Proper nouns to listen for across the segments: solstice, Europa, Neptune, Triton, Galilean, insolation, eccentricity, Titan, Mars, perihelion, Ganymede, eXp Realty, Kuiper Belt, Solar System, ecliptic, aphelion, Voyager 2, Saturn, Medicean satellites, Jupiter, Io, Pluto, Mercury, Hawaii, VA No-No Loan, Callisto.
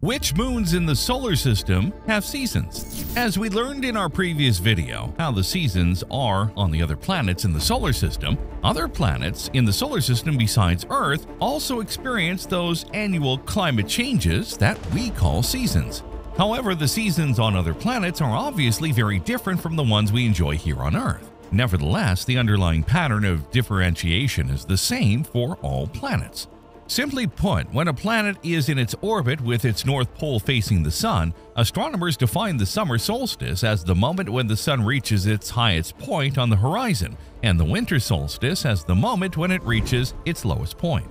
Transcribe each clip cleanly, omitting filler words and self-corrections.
Which moons in the solar system have seasons? As we learned in our previous video, how the seasons are on the other planets in the solar system, other planets in the solar system besides Earth also experience those annual climate changes that we call seasons. However, the seasons on other planets are obviously very different from the ones we enjoy here on Earth. Nevertheless, the underlying pattern of differentiation is the same for all planets. Simply put, when a planet is in its orbit with its north pole facing the sun, astronomers define the summer solstice as the moment when the sun reaches its highest point on the horizon, and the winter solstice as the moment when it reaches its lowest point.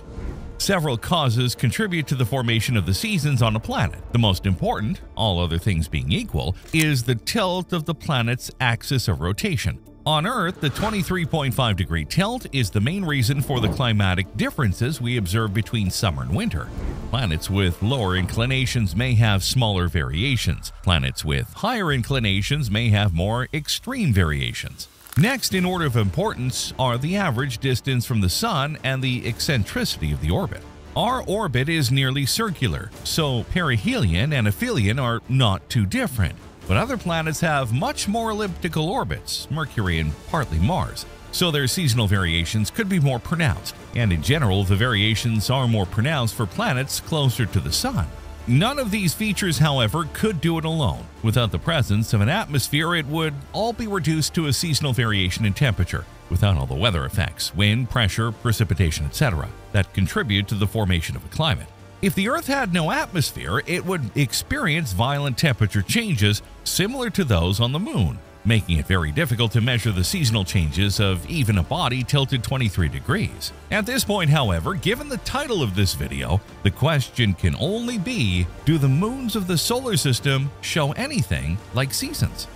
Several causes contribute to the formation of the seasons on a planet. The most important, all other things being equal, is the tilt of the planet's axis of rotation. On Earth, the 23.5-degree tilt is the main reason for the climatic differences we observe between summer and winter. Planets with lower inclinations may have smaller variations. Planets with higher inclinations may have more extreme variations. Next in order of importance are the average distance from the Sun and the eccentricity of the orbit. Our orbit is nearly circular, so perihelion and aphelion are not too different. But other planets have much more elliptical orbits, Mercury and partly Mars, so their seasonal variations could be more pronounced, and in general the variations are more pronounced for planets closer to the Sun. None of these features, however, could do it alone. Without the presence of an atmosphere, it would all be reduced to a seasonal variation in temperature, without all the weather effects, wind, pressure, precipitation, etc., that contribute to the formation of a climate. If the Earth had no atmosphere, it would experience violent temperature changes similar to those on the Moon, making it very difficult to measure the seasonal changes of even a body tilted 23 degrees. At this point, however, given the title of this video, the question can only be, do the moons of the solar system show anything like seasons?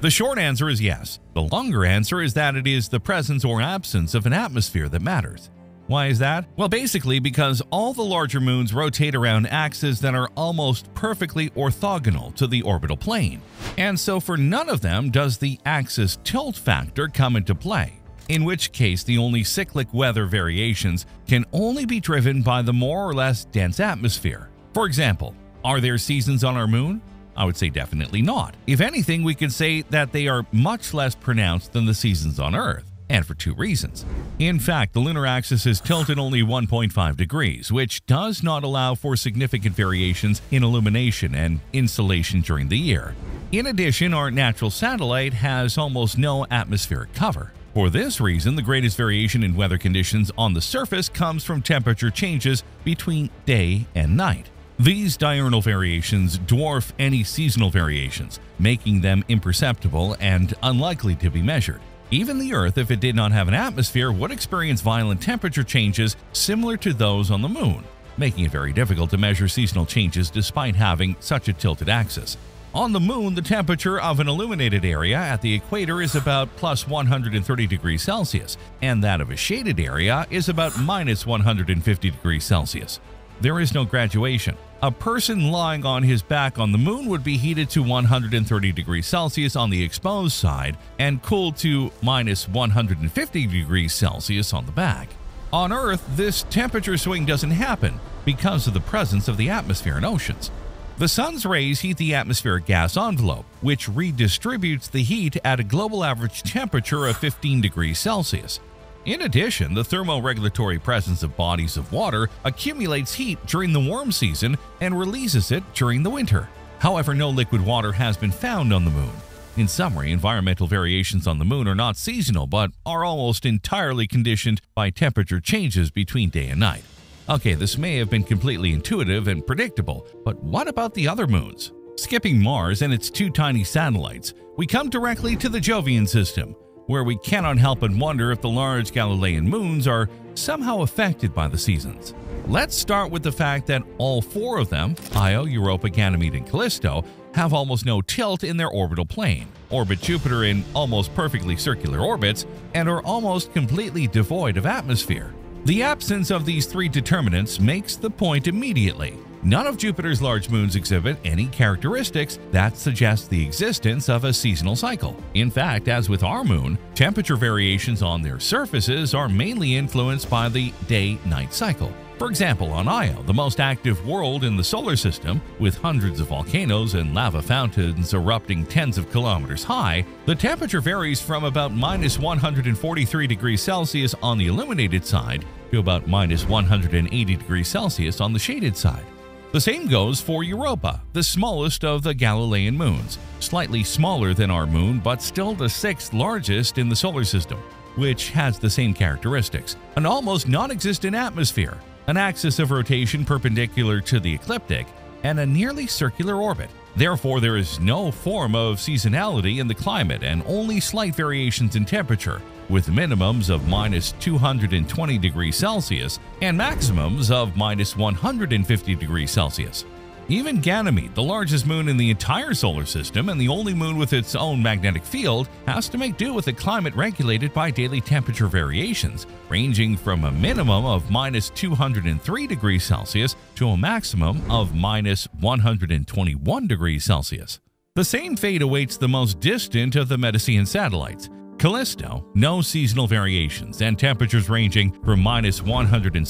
The short answer is yes. The longer answer is that it is the presence or absence of an atmosphere that matters. Why is that? Well, basically because all the larger moons rotate around axes that are almost perfectly orthogonal to the orbital plane. And so for none of them does the axis tilt factor come into play, in which case the only cyclic weather variations can only be driven by the more or less dense atmosphere. For example, are there seasons on our moon? I would say definitely not. If anything, we can say that they are much less pronounced than the seasons on Earth, and for two reasons. In fact, the lunar axis is tilted only 1.5 degrees, which does not allow for significant variations in illumination and insolation during the year. In addition, our natural satellite has almost no atmospheric cover. For this reason, the greatest variation in weather conditions on the surface comes from temperature changes between day and night. These diurnal variations dwarf any seasonal variations, making them imperceptible and unlikely to be measured. Even the Earth, if it did not have an atmosphere, would experience violent temperature changes similar to those on the Moon, making it very difficult to measure seasonal changes despite having such a tilted axis. On the Moon, the temperature of an illuminated area at the equator is about plus 130 degrees Celsius, and that of a shaded area is about minus 150 degrees Celsius. There is no graduation. A person lying on his back on the Moon would be heated to 130 degrees Celsius on the exposed side and cooled to minus 150 degrees Celsius on the back. On Earth, this temperature swing doesn't happen because of the presence of the atmosphere and oceans. The sun's rays heat the atmospheric gas envelope, which redistributes the heat at a global average temperature of 15 degrees Celsius. In addition, the thermoregulatory presence of bodies of water accumulates heat during the warm season and releases it during the winter. However, no liquid water has been found on the Moon. In summary, environmental variations on the Moon are not seasonal but are almost entirely conditioned by temperature changes between day and night. Okay, this may have been completely intuitive and predictable, but what about the other moons? Skipping Mars and its two tiny satellites, we come directly to the Jovian system, where we cannot help but wonder if the large Galilean moons are somehow affected by the seasons. Let's start with the fact that all four of them, Io, Europa, Ganymede, and Callisto, have almost no tilt in their orbital plane, orbit Jupiter in almost perfectly circular orbits, and are almost completely devoid of atmosphere. The absence of these three determinants makes the point immediately None of Jupiter's large moons exhibit any characteristics that suggest the existence of a seasonal cycle. In fact, as with our moon, temperature variations on their surfaces are mainly influenced by the day-night cycle. For example, on Io, the most active world in the Solar System, with hundreds of volcanoes and lava fountains erupting tens of kilometers high, the temperature varies from about -143°C on the illuminated side to about -180°C on the shaded side. The same goes for Europa, the smallest of the Galilean moons, slightly smaller than our moon but still the sixth largest in the Solar System, which has the same characteristics: an almost non-existent atmosphere, an axis of rotation perpendicular to the ecliptic, and a nearly circular orbit. Therefore, there is no form of seasonality in the climate and only slight variations in temperature, with minimums of -220°C and maximums of -150°C. Even Ganymede, the largest moon in the entire Solar System and the only moon with its own magnetic field, has to make do with a climate regulated by daily temperature variations, ranging from a minimum of -203°C to a maximum of -121°C. The same fate awaits the most distant of the Medicean satellites, Callisto. No seasonal variations, and temperatures ranging from -107°C to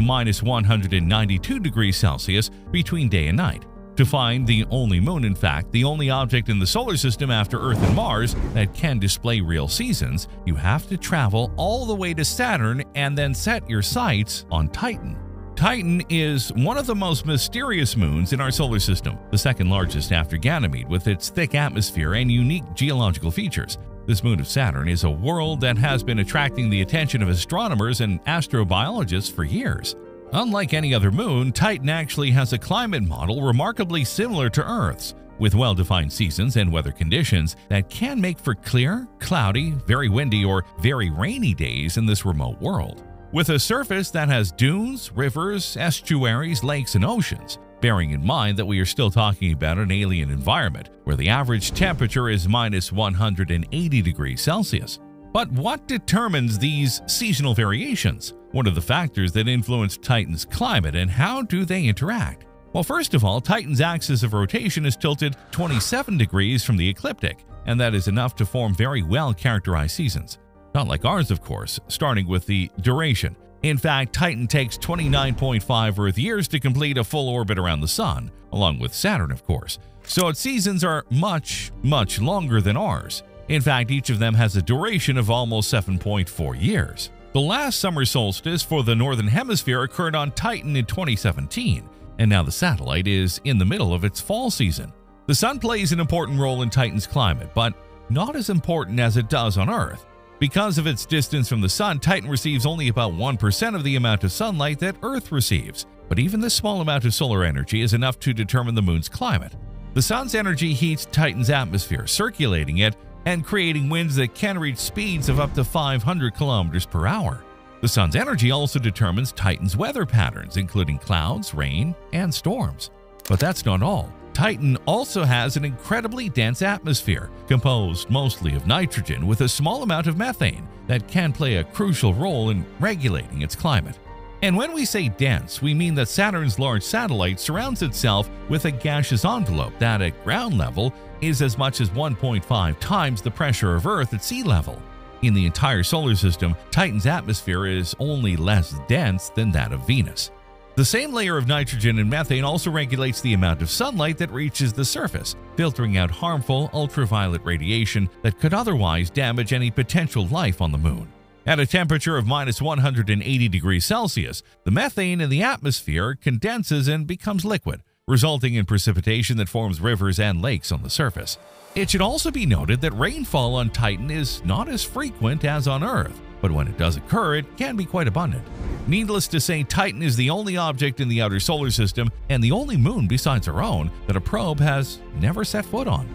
-192°C between day and night. To find the only moon, in fact, the only object in the Solar System after Earth and Mars that can display real seasons, you have to travel all the way to Saturn and then set your sights on Titan. Titan is one of the most mysterious moons in our Solar System, the second largest after Ganymede, with its thick atmosphere and unique geological features. This moon of Saturn is a world that has been attracting the attention of astronomers and astrobiologists for years. Unlike any other moon, Titan actually has a climate model remarkably similar to Earth's, with well-defined seasons and weather conditions that can make for clear, cloudy, very windy, or very rainy days in this remote world. With a surface that has dunes, rivers, estuaries, lakes, and oceans, bearing in mind that we are still talking about an alien environment where the average temperature is -180°C. But what determines these seasonal variations? What are the factors that influence Titan's climate, and how do they interact? Well, first of all, Titan's axis of rotation is tilted 27 degrees from the ecliptic, and that is enough to form very well-characterized seasons. Not like ours, of course, starting with the duration. In fact, Titan takes 29.5 Earth years to complete a full orbit around the Sun, along with Saturn, of course. So its seasons are much, much longer than ours. In fact, each of them has a duration of almost 7.4 years. The last summer solstice for the Northern Hemisphere occurred on Titan in 2017, and now the satellite is in the middle of its fall season. The Sun plays an important role in Titan's climate, but not as important as it does on Earth. Because of its distance from the Sun, Titan receives only about 1% of the amount of sunlight that Earth receives. But even this small amount of solar energy is enough to determine the moon's climate. The Sun's energy heats Titan's atmosphere, circulating it and creating winds that can reach speeds of up to 500 km/h. The Sun's energy also determines Titan's weather patterns, including clouds, rain, and storms. But that's not all. Titan also has an incredibly dense atmosphere, composed mostly of nitrogen with a small amount of methane, that can play a crucial role in regulating its climate. And when we say dense, we mean that Saturn's large satellite surrounds itself with a gaseous envelope that at ground level is as much as 1.5 times the pressure of Earth at sea level. In the entire Solar System, Titan's atmosphere is only less dense than that of Venus. The same layer of nitrogen and methane also regulates the amount of sunlight that reaches the surface, filtering out harmful ultraviolet radiation that could otherwise damage any potential life on the moon. At a temperature of -180°C, the methane in the atmosphere condenses and becomes liquid, resulting in precipitation that forms rivers and lakes on the surface. It should also be noted that rainfall on Titan is not as frequent as on Earth, but when it does occur, it can be quite abundant. Needless to say, Titan is the only object in the outer Solar System and the only moon besides our own that a probe has never set foot on.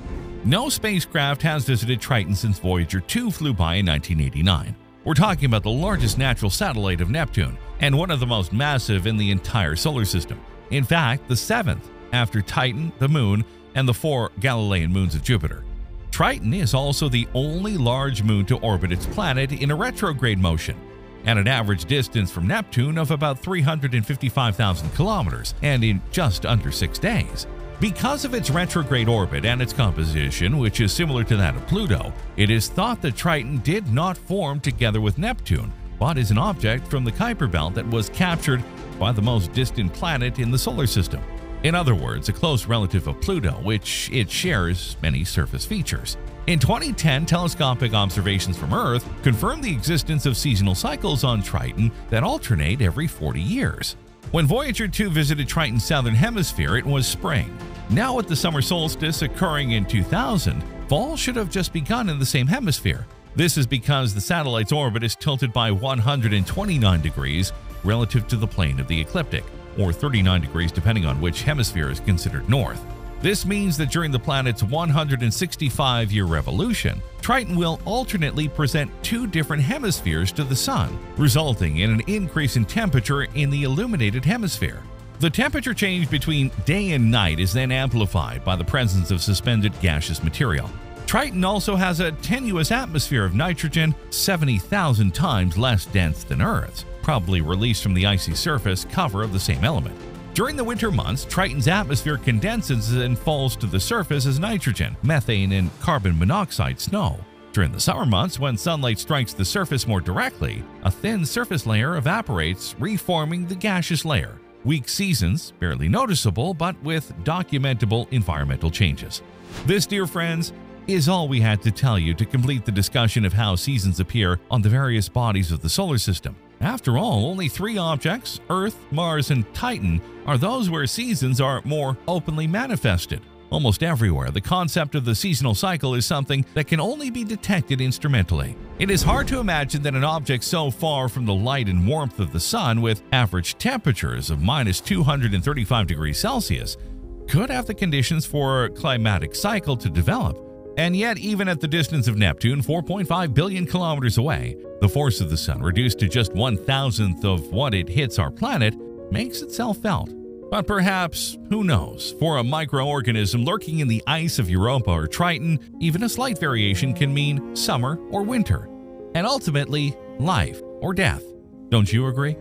No spacecraft has visited Triton since Voyager 2 flew by in 1989. We're talking about the largest natural satellite of Neptune and one of the most massive in the entire Solar System. In fact, the seventh after Titan, the moon, and the four Galilean moons of Jupiter. Triton is also the only large moon to orbit its planet in a retrograde motion, at an average distance from Neptune of about 355,000 kilometers and in just under 6 days. Because of its retrograde orbit and its composition, which is similar to that of Pluto, it is thought that Triton did not form together with Neptune, but is an object from the Kuiper Belt that was captured by the most distant planet in the solar system. In other words, a close relative of Pluto, which it shares many surface features. In 2010, telescopic observations from Earth confirmed the existence of seasonal cycles on Triton that alternate every 40 years. When Voyager 2 visited Triton's southern hemisphere, it was spring. Now, with the summer solstice occurring in 2000, fall should have just begun in the same hemisphere. This is because the satellite's orbit is tilted by 129 degrees relative to the plane of the ecliptic, or 39 degrees depending on which hemisphere is considered north. This means that during the planet's 165-year revolution, Triton will alternately present two different hemispheres to the Sun, resulting in an increase in temperature in the illuminated hemisphere. The temperature change between day and night is then amplified by the presence of suspended gaseous material. Triton also has a tenuous atmosphere of nitrogen, 70,000 times less dense than Earth's, probably released from the icy surface cover of the same element. During the winter months, Triton's atmosphere condenses and falls to the surface as nitrogen, methane, and carbon monoxide snow. During the summer months, when sunlight strikes the surface more directly, a thin surface layer evaporates, reforming the gaseous layer. Weak seasons, barely noticeable, but with documentable environmental changes. This, dear friends, is all we had to tell you to complete the discussion of how seasons appear on the various bodies of the solar system. After all, only three objects, Earth, Mars, and Titan, are those where seasons are more openly manifested. Almost everywhere, the concept of the seasonal cycle is something that can only be detected instrumentally. It is hard to imagine that an object so far from the light and warmth of the Sun, with average temperatures of -235 degrees Celsius, could have the conditions for a climatic cycle to develop. And yet, even at the distance of Neptune, 4.5 billion kilometers away, the force of the Sun, reduced to just 1/1000th of what it hits our planet, makes itself felt. But perhaps, who knows, for a microorganism lurking in the ice of Europa or Triton, even a slight variation can mean summer or winter, and ultimately, life or death. Don't you agree?